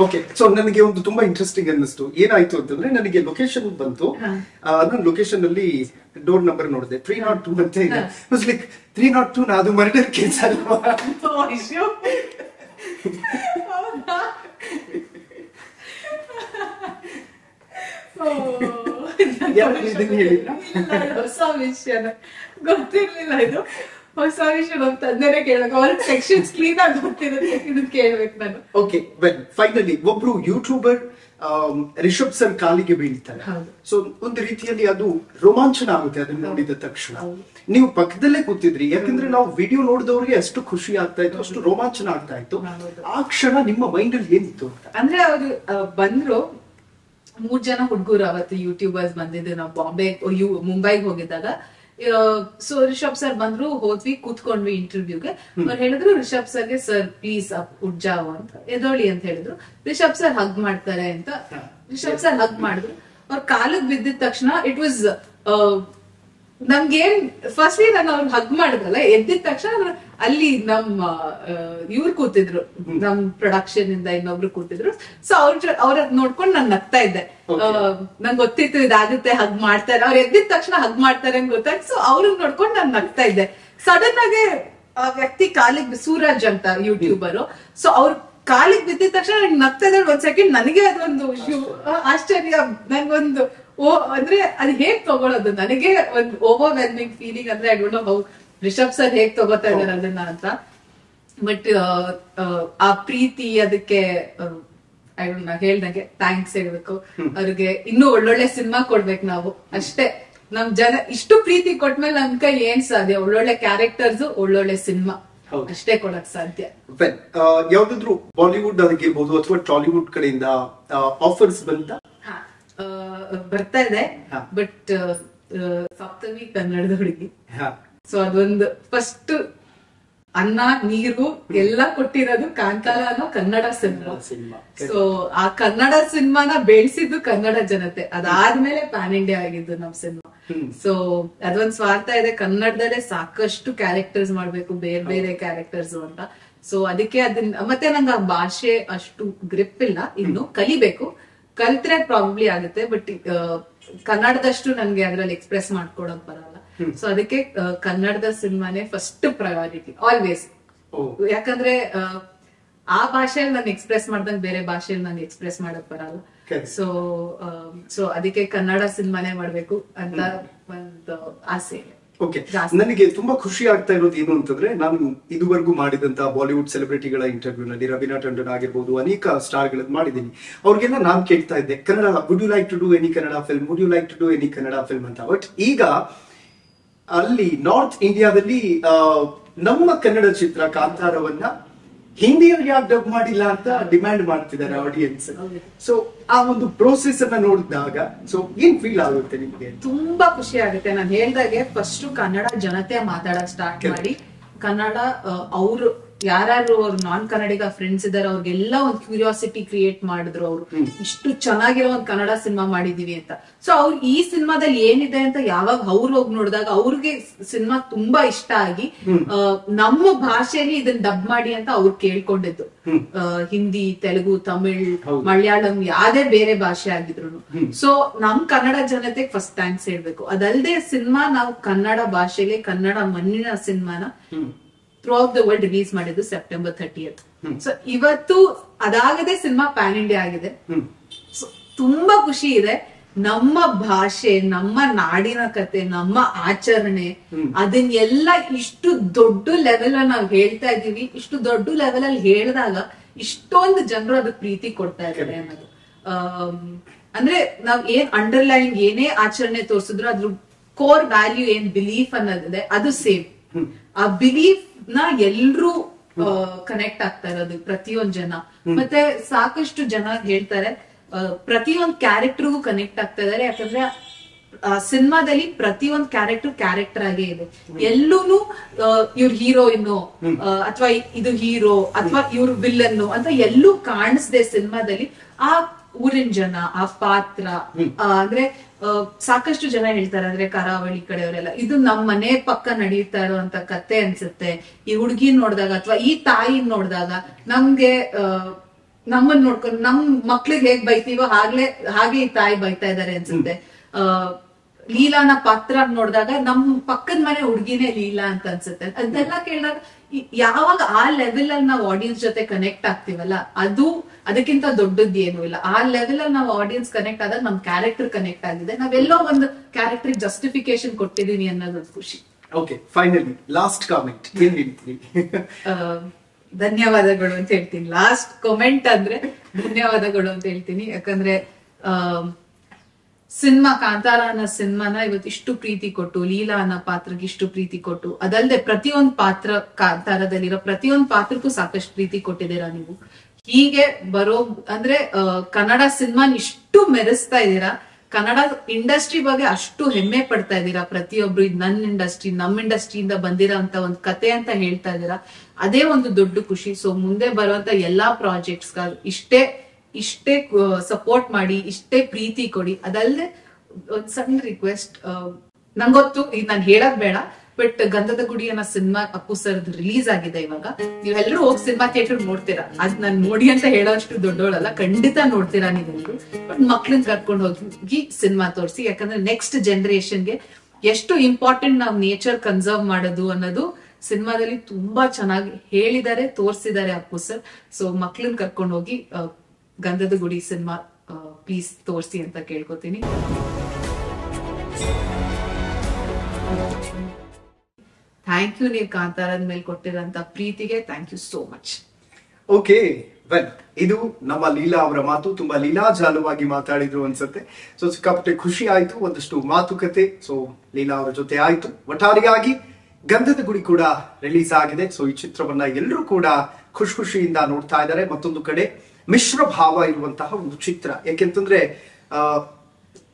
ಓಕೆ, ಸೊ ನನಗೆ ಒಂದು ತುಂಬಾ ಇಂಟ್ರೆಸ್ಟಿಂಗ್ ಅನ್ನಿಸ್ತು. ಏನಾಯ್ತು ಅಂತಂದ್ರೆ, ನನಗೆ ಲೊಕೇಶನ್ ಬಂತು. ನಾನು ಲೊಕೇಶನ್ ಅಲ್ಲಿ ಡೋರ್ ನಂಬರ್ ನೋಡಿದೆ, ತ್ರೀ ನಾಟ್ ಟೂ ಅಂತ ಇದೆ. ಲೈಕ್ ತ್ರೀ ನಾಟ್ ಟೂ ಅದು ಮರ್ಡರ್ ಕೇಸ್ ಅಲ್ವಾ? ಹೊಸ ವಿಷಯ ಗೊತ್ತಿರ್ಲಿಲ್ಲ, ಇದು ಹೊಸ ವಿಷಯ. ನಮ್ ತಂದೆನೇ ಕೇಳಕ್ ಅವ್ರ ಸೆಕ್ಷನ್ಸ್ ಕ್ಲೀನ್ ಆಗಿ ಗೊತ್ತಿರುತ್ತೆ, ಇದನ್ನ ಕೇಳ್ಬೇಕು ನಾನು. ಓಕೆ, ವೆಲ್ ಫೈನಲಿ ಒಬ್ರು ಯೂಟ್ಯೂಬರ್ ರಿಷಬ್ ಸರ್ ಕಾಲಿಗೆ ಬೀಳ್ತಾರೆ. ಸೊ ಒಂದು ರೀತಿಯಲ್ಲಿ ಅದು ರೋಮಾಂಚನ ಆಗುತ್ತೆ ಅದನ್ನ ನೋಡಿದ ತಕ್ಷಣ. ನೀವು ಪಕ್ಕದಲ್ಲೇ ಕೂತಿದ್ರಿ, ಯಾಕಂದ್ರೆ ನಾವು ವಿಡಿಯೋ ನೋಡಿದವ್ರಿಗೆ ಅಷ್ಟು ಖುಷಿ ಆಗ್ತಾ ಇತ್ತು, ಅಷ್ಟು ರೋಮಾಂಚನ ಆಗ್ತಾ ಇತ್ತು. ಆ ಕ್ಷಣ ನಿಮ್ಮ ಮೈಂಡ್ ಅಲ್ಲಿ ಏನಿತ್ತು ಅಂದ್ರೆ, ಅವ್ರು ಬಂದ್ರು, ಮೂರ್ ಜನ ಹುಡುಗರು ಅವತ್ತು ಯೂಟ್ಯೂಬರ್ಸ್ ಬಂದಿದ್ರು. ನಾವು ಬಾಂಬೆ ಯು ಮುಂಬೈಗೆ ಹೋಗಿದ್ದಾಗ. ಸೊ ರಿಷಬ್ ಸರ್ ಬಂದ್ರು, ಹೋದ್ವಿ, ಕೂತ್ಕೊಂಡ್ವಿ ಇಂಟರ್ವ್ಯೂಗೆ. ಅವ್ರು ಹೇಳಿದ್ರು ರಿಷಬ್ ಸರ್ಗೆ, ಸರ್ ಪ್ಲೀಸ್ ಉಜ್ಜಾವ್ ಅಂತ ಎದೋಳಿ ಅಂತ ಹೇಳಿದ್ರು. ರಿಷಬ್ ಸರ್ ಹಗ್ ಮಾಡ್ತಾರೆ ಅಂತ ರಿಷಬ್ ಸರ್ ಹಗ್ ಮಾಡಿದ್ರು. ಅವ್ರ ಕಾಲಕ್ ಬಿದ್ದಿದ ತಕ್ಷಣ it was Firstly, I was hugged. I production in the So I was hugged. So I So I Kalik with it, actually, one second, Nanigad on the shoe, Ashtaria, Nangondo, oh, Andre, I hate Togola, the Nanigay, an overwhelming feeling, and I don't know how Rishabs are hate Togota and Nanata. But uh, uh, a preeti, uh, I don't know, hail Nagay, thanks, Evako, Arge, Inno, Lola Cinema Kodbek Navo, Ashte, Nam Jana, Ishtu Preeti Kotmel, Amka Yensa, the Olola characters, Olola Cinema. Okay. Well, uh, Yaududru, Bollywood or Tollywood Karinda uh, offers Banta? Ha, uh, Bertha, but uh, uh, Sapthami Kannada. So, the first Anna, Niru, Ella Kotiradu, Kantara, Kannada cinema. So, our Kannada cinema na Belsidu Kannada Janate, Adarmele Pan India Agidunam cinema. Hmm. So, that's one swartha ide kannadadalle saakashtu characters maadbeku bere bere characters anta. So adikke adin matte nanga bhashe ashtu grip illa innu kalibeku kaltre probably agutte but uh, kannadadashtu nange adralli express maadkododu baralla. Hmm. So adikke uh, kannadada cinema ne first priority always. Oh. Yakandre uh, ಆ ಭಾಷೆಯಲ್ಲಿ ನಾನು express ಮಾಡ್ತಂಗ ಬೇರೆ ಭಾಷೆಯಲ್ಲಿ ನಾನು express ಮಾಡಕ ಬರಲ್ಲ so so ಅದಕ್ಕೆ ಕನ್ನಡ ಸಿನಿಮಾನೇ ಮಾಡಬೇಕು ಅಂತ ಒಂದು ಆಸೆ ಇದೆ ಓಕೆ ನನಗೆ ತುಂಬಾ ಖುಷಿ ಆಗ್ತಾ ಇರೋದು ಏನು ಅಂತಂದ್ರೆ ನಾನು ಇದುವರೆಗೂ ಮಾಡಿದಂತ ಬಾಲಿವುಡ್ ಸೆಲೆಬ್ರಿಟಿಗಳ ಇಂಟರ್ವ್ಯೂ ನಲ್ಲಿ ರವೀನಾ ಟಂಡನ್ ಆಗಿರಬಹುದು ಅನೇಕ ಸ್ಟಾರ್ ಗಳನ್ನು ಮಾಡಿದಿನಿ ಅವರಿಗೆಲ್ಲ ನಾನು ಕೇಳ್ತಾ ಇದ್ದೆ Kannada would you like to do any Kannada film would you like to do any Kannada film ಅಂತ ಬಟ್ ಈಗ ಅಲ್ಲಿ ನಾರ್ತ್ ಇಂಡಿಯಾದಲ್ಲಿ ನಮ್ಮ ಕನ್ನಡ ಚಿತ್ರ ಕಾಂತಾರವನ್ನ Hindi or ya dub madila demand marti the audience. Okay. So I want the process of an old daga. So in feel out the Tumba Kushia and hail the gap first to Kannada Janate Matada start Mari, Kannada uh our Yara or non-Kannadiga friends there or Gella and curiosity create Madro to Chanagiro and Kannada cinema Madi Diveta. So our e cinema the Yeni then the Yava Haurog Noda, our cinema Tumba Ishtagi, uh Namu Bhashani then dub Madi and the our Kale Kondedu. Hindi, Telugu, Tamil, Malayalam, Yade Bere Bhasha Gidruno. So Nam Kannada Janate first time said Beko. Adalde cinema now Kannada Bhashele, Kannada Manina cinema. Throughout the world release ಮಾಡಿದ್ದು September thirtieth. Hmm. So ಇವತ್ತು ಅದಾಗದೆ cinema pan India ಆಗಿದೆ. So ತುಂಬಾ ಖುಷಿ ಇದೆ. ನಮ್ಮ ಭಾಷೆ, ನಮ್ಮ ನಾಡಿನ ಕಥೆ, ನಮ್ಮ ಆಚರಣೆ ಅದನ್ನೆಲ್ಲ ಇಷ್ಟು ದೊಡ್ಡ ಲೆವೆಲ್ ಅಲ್ಲಿ ನಾವು ಹೇಳ್ತಾ ಇದೀವಿ. ಇಷ್ಟು ದೊಡ್ಡ ಲೆವೆಲ್ ಅಲ್ಲಿ ಹೇಳಿದಾಗ ಇಷ್ಟೊಂದು ಜನರು ಅದಕ್ಕೆ ಪ್ರೀತಿ ಕೊಡ್ತಾ ಇದ್ದಾರೆ ಅನ್ನೋದು. ಅಂದ್ರೆ ನಾವು ಏನು ಅಂಡರ್ಲೈನ್ ಏನೇ ಆಚರಣೆ ತೋರಿಸಿದ್ರು ಅದರ ಕೋರ್ ವ್ಯಾಲ್ಯೂ ಏನು ಬಿಲೀಫ್ ಅನ್ನೋದಿದೆ ಅದು ಸೇಮ್. ಆ ಬಿಲೀಫ್ ನಾ ಎಲ್ಲರೂ ಕನೆಕ್ಟ್ ಆಗ್ತಾರೆ ಅದು ಪ್ರತಿಯೊಂದು ಜನ ಮತ್ತೆ ಸಾಕಷ್ಟು ಜನ ಹೇಳ್ತಾರೆ ಪ್ರತಿಯೊಂದು ಕ್ಯಾರೆಕ್ಟರ್ಗೂ ಕನೆಕ್ಟ್ ಆಗ್ತಾ ಇದ್ದಾರೆ ಯಾಕಂದ್ರೆ ಸಿನಿಮಾದಲ್ಲಿ ಪ್ರತಿಯೊಂದು ಕ್ಯಾರೆಕ್ಟರ್ ಕ್ಯಾರೆಕ್ಟರ್ ಆಗೇ ಇದೆ ಎಲ್ಲೂನು ಇವ್ರ ಹೀರೋ ಇನ್ನು ಅಥವಾ ಇದು ಹೀರೋ ಅಥವಾ ಇವ್ರ ವಿಲ್ಲನ್ನು ಅಂತ ಎಲ್ಲೂ ಕಾಣಿಸ್ದೆ ಸಿನಿಮಾದಲ್ಲಿ ಆ ಊರಿನ ಜನ ಆ ಪಾತ್ರ ಅಂದ್ರೆ ಸಾಕಷ್ಟು ಜನ ಹೇಳ್ತಾರೆ ಅಂದ್ರೆ ಕರಾವಳಿ ಕಡೆಯವರೆಲ್ಲ ಇದು ನಮ್ಮ ಮನೆ ಪಕ್ಕ ನಡೆಯುತ್ತಾ ಇರುವಂತ ಕತೆ ಅನ್ಸುತ್ತೆ ಈ ಹುಡುಗಿ ನೋಡಿದಾಗ ಅಥವಾ ಈ ತಾಯಿ ನೋಡಿದಾಗ ನಮ್ಗೆ ನಮ್ಮನ್ನ ನೋಡ್ಕೊಂಡು ನಮ್ ಮಕ್ಳಿಗೆ ಹೇಗ್ ಬೈತೀವೋ ಹಾಗ್ಲೇ ಹಾಗೆ ಈ ತಾಯಿ ಬೈತಾ ಇದಾರೆ ಅನ್ಸುತ್ತೆ ಅಹ್ ಲೀಲಾನ ಪಾತ್ರ ನೋಡಿದಾಗ ನಮ್ ಪಕ್ಕದ ಮನೆ ಹುಡುಗಿನೇ ಲೀಲಾ ಅಂತ ಅನ್ಸುತ್ತೆ ಅದೆಲ್ಲ ಕೇಳಿದಾಗ ಯಾವಾಗ ಆ ಲೆವೆಲ್ ಅಲ್ಲಿ ನಾವು ಆಡಿಯನ್ಸ್ ಜೊತೆ ಕನೆಕ್ಟ್ ಆಗ್ತೀವಲ್ಲ ಅದು ಅದಕ್ಕಿಂತ ದೊಡ್ಡದ್ದು ಏನು ಇಲ್ಲ ಆ ಲೆವೆಲ್ ಅಲ್ಲಿ ನಾವು ಆಡಿಯನ್ಸ್ ಕನೆಕ್ಟ್ ಆದಾಗ ನಮ್ ಕ್ಯಾರೆಕ್ಟರ್ ಕನೆಕ್ಟ್ ಆಗಿದೆ ನಾವೆಲ್ಲೋ ಒಂದು ಕ್ಯಾರೆಕ್ಟರ್ ಜಸ್ಟಿಫಿಕೇಶನ್ ಕೊಟ್ಟಿದೀನಿ ಅನ್ನೋದು ಖುಷಿ ಓಕೆ ಫೈನಲಿ ಲಾಸ್ಟ್ ಕಾಮೆಂಟ್ ಏನ್ ಹೇಳ್ತೀನಿ ಧನ್ಯವಾದಗಳು ಅಂತ ಹೇಳ್ತೀನಿ ಲಾಸ್ಟ್ ಕಾಮೆಂಟ್ ಅಂದ್ರೆ ಧನ್ಯವಾದಗಳು ಅಂತ ಹೇಳ್ತೀನಿ ಯಾಕಂದ್ರೆ ಅಹ್ ಸಿನಿಮಾ ಕಾಂತಾರ ಅನ್ನೋ ಸಿನಿಮಾನ ಇವತ್ತು ಇಷ್ಟು ಪ್ರೀತಿ ಕೊಟ್ಟು ಲೀಲಾ ಅನ್ನೋ ಪಾತ್ರಕ್ಕೆ ಇಷ್ಟು ಪ್ರೀತಿ ಕೊಟ್ಟು ಅದಲ್ಲದೆ ಪ್ರತಿಯೊಂದು ಪಾತ್ರ ಕಾಂತಾರದಲ್ಲಿರೋ ಪ್ರತಿಯೊಂದು ಪಾತ್ರಕ್ಕೂ ಸಾಕಷ್ಟು ಪ್ರೀತಿ ಕೊಟ್ಟಿದ್ದೀರಾ ನೀವು ಹೀಗೆ ಬರೋ ಅಂದ್ರೆ ಕನ್ನಡ ಸಿನಿಮಾ ಇಷ್ಟು ಮೆರೆಸ್ತಾ ಇದ್ದೀರಾ ಕನ್ನಡ ಇಂಡಸ್ಟ್ರಿ ಬಗ್ಗೆ ಅಷ್ಟು ಹೆಮ್ಮೆ ಪಡ್ತಾ ಇದ್ದೀರಾ ಪ್ರತಿಯೊಬ್ರು ಇದು ನನ್ನ ಇಂಡಸ್ಟ್ರಿ ನಮ್ಮ ಇಂಡಸ್ಟ್ರಿಯಿಂದ ಬಂದಿರೋ ಅಂತ ಒಂದು ಕತೆ ಅಂತ ಹೇಳ್ತಾ ಇದ್ದೀರಾ ಅದೇ ಒಂದು ದೊಡ್ಡ ಖುಷಿ ಸೊ ಮುಂದೆ ಬರುವಂತ ಎಲ್ಲಾ ಪ್ರಾಜೆಕ್ಟ್ಸ್ ಇಷ್ಟೇ ಇಷ್ಟೇ ಸಪೋರ್ಟ್ ಮಾಡಿ ಇಷ್ಟೇ ಪ್ರೀತಿ ಕೊಡಿ ಅದಲ್ಲದೆ ಒಂದು ಸಣ್ಣ ರಿಕ್ವೆಸ್ಟ್ ನಂಗೊತ್ತು ಇದು ನಾನು ಹೇಳೋದು ಬೇಡ, ಬಟ್ ಗಂಧದ ಗುಡಿ ಅನ್ನೋ ಸಿನಿಮಾ ಅಪ್ಪು ಸರ್ ರಿಲೀಸ್ ಆಗಿದೆ ಇವಾಗ. ನೀವೆಲ್ಲರೂ ಹೋಗಿ ಸಿನಿಮಾ ಥಿಯೇಟರ್ ನೋಡ್ತೀರಾ, ಅದ್ ನಾನು ನೋಡಿ ಅಂತ ಹೇಳೋಷ್ಟು ದೊಡ್ಡವಳಲ್ಲ, ಖಂಡಿತ ನೋಡ್ತೀರಾ ನೀವೆಲ್ಲರೂ. ಬಟ್ ಮಕ್ಳನ್ನ ಕರ್ಕೊಂಡು ಹೋಗಿ ಸಿನಿಮಾ ತೋರಿಸಿ, ಯಾಕಂದ್ರೆ ನೆಕ್ಸ್ಟ್ ಜನರೇಷನ್ಗೆ ಎಷ್ಟು ಇಂಪಾರ್ಟೆಂಟ್ ನಾವು ನೇಚರ್ ಕನ್ಸರ್ವ್ ಮಾಡೋದು ಅನ್ನೋದು ಸಿನಿಮಾದಲ್ಲಿ ತುಂಬಾ ಚೆನ್ನಾಗಿ ಹೇಳಿದ್ದಾರೆ, ತೋರಿಸಿದ್ದಾರೆ ಅಪ್ಪು ಸರ್. ಸೊ ಮಕ್ಳನ್ನ ಕರ್ಕೊಂಡು ಹೋಗಿ ಗಂಧದ ಗುಡಿ ಸಿನಿಮಾ ಪ್ಲೀಸ್ ತೋರಿಸಿ ಅಂತ ಕೇಳ್ಕೊತೀನಿ. ಥ್ಯಾಂಕ್ ಯು, ನೀವು ಕಾಂತಾರದ ಮೇಲೆ ಕೊಟ್ಟಿರೋಂತ ಪ್ರೀತಿಗೆ thank you so much. Okay, well ಇದು ನಮ್ಮ ಲೀಲಾ ಅವರ ಮಾತು. ತುಂಬಾ ಲೀಲಾ ಜಾಲವಾಗಿ ಮಾತಾಡಿದ್ರು ಅನ್ಸುತ್ತೆ. ಸೊ ಸಿಕ್ಕಾಪಟ್ಟೆ ಖುಷಿ ಆಯ್ತು, ಒಂದಷ್ಟು ಮಾತುಕತೆ ಸೊ ಲೀಲಾ ಅವರ ಜೊತೆ ಆಯ್ತು. ಒಟ್ಟಾರೆಯಾಗಿ ಗಂಧದ ಗುಡಿ ಕೂಡ ರಿಲೀಸ್ ಆಗಿದೆ. ಸೊ ಈ ಚಿತ್ರವನ್ನ ಎಲ್ಲರೂ ಕೂಡ ಖುಷಿ ಖುಷಿಯಿಂದ ನೋಡ್ತಾ ಇದ್ದಾರೆ. ಮತ್ತೊಂದು ಕಡೆ ಮಿಶ್ರ ಭಾವ ಇರುವಂತಹ ಒಂದು ಚಿತ್ರ, ಯಾಕೆಂತಂದ್ರೆ ಅಹ್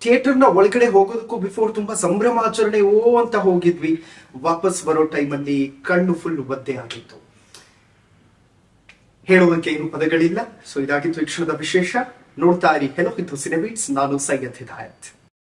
ಥಿಯೇಟರ್ನ ಒಳಗಡೆ ಹೋಗೋದಕ್ಕೂ ಬಿಫೋರ್ ತುಂಬಾ ಸಂಭ್ರಮಾಚರಣೆ ಓ ಅಂತ ಹೋಗಿದ್ವಿ. ವಾಪಸ್ ಬರೋ ಟೈಮಲ್ಲಿ ಕಣ್ಣು ಫುಲ್ ಒದ್ದೆ ಆಗಿತ್ತು. ಹೇಳೋದಕ್ಕೆ ಏನು ಪದಗಳಿಲ್ಲ. ಸೊ ಇದಾಗಿತ್ತು ಈ ಕ್ಷಣದ ವಿಶೇಷ. ನೋಡ್ತಾ ಇರಿ ಹೆಲೋ ವಿತ್ ಸಿನಿಮೀಟ್ಸ್, ನಾನು ಸೈಯದ್ ಹಿದಾಯತ್.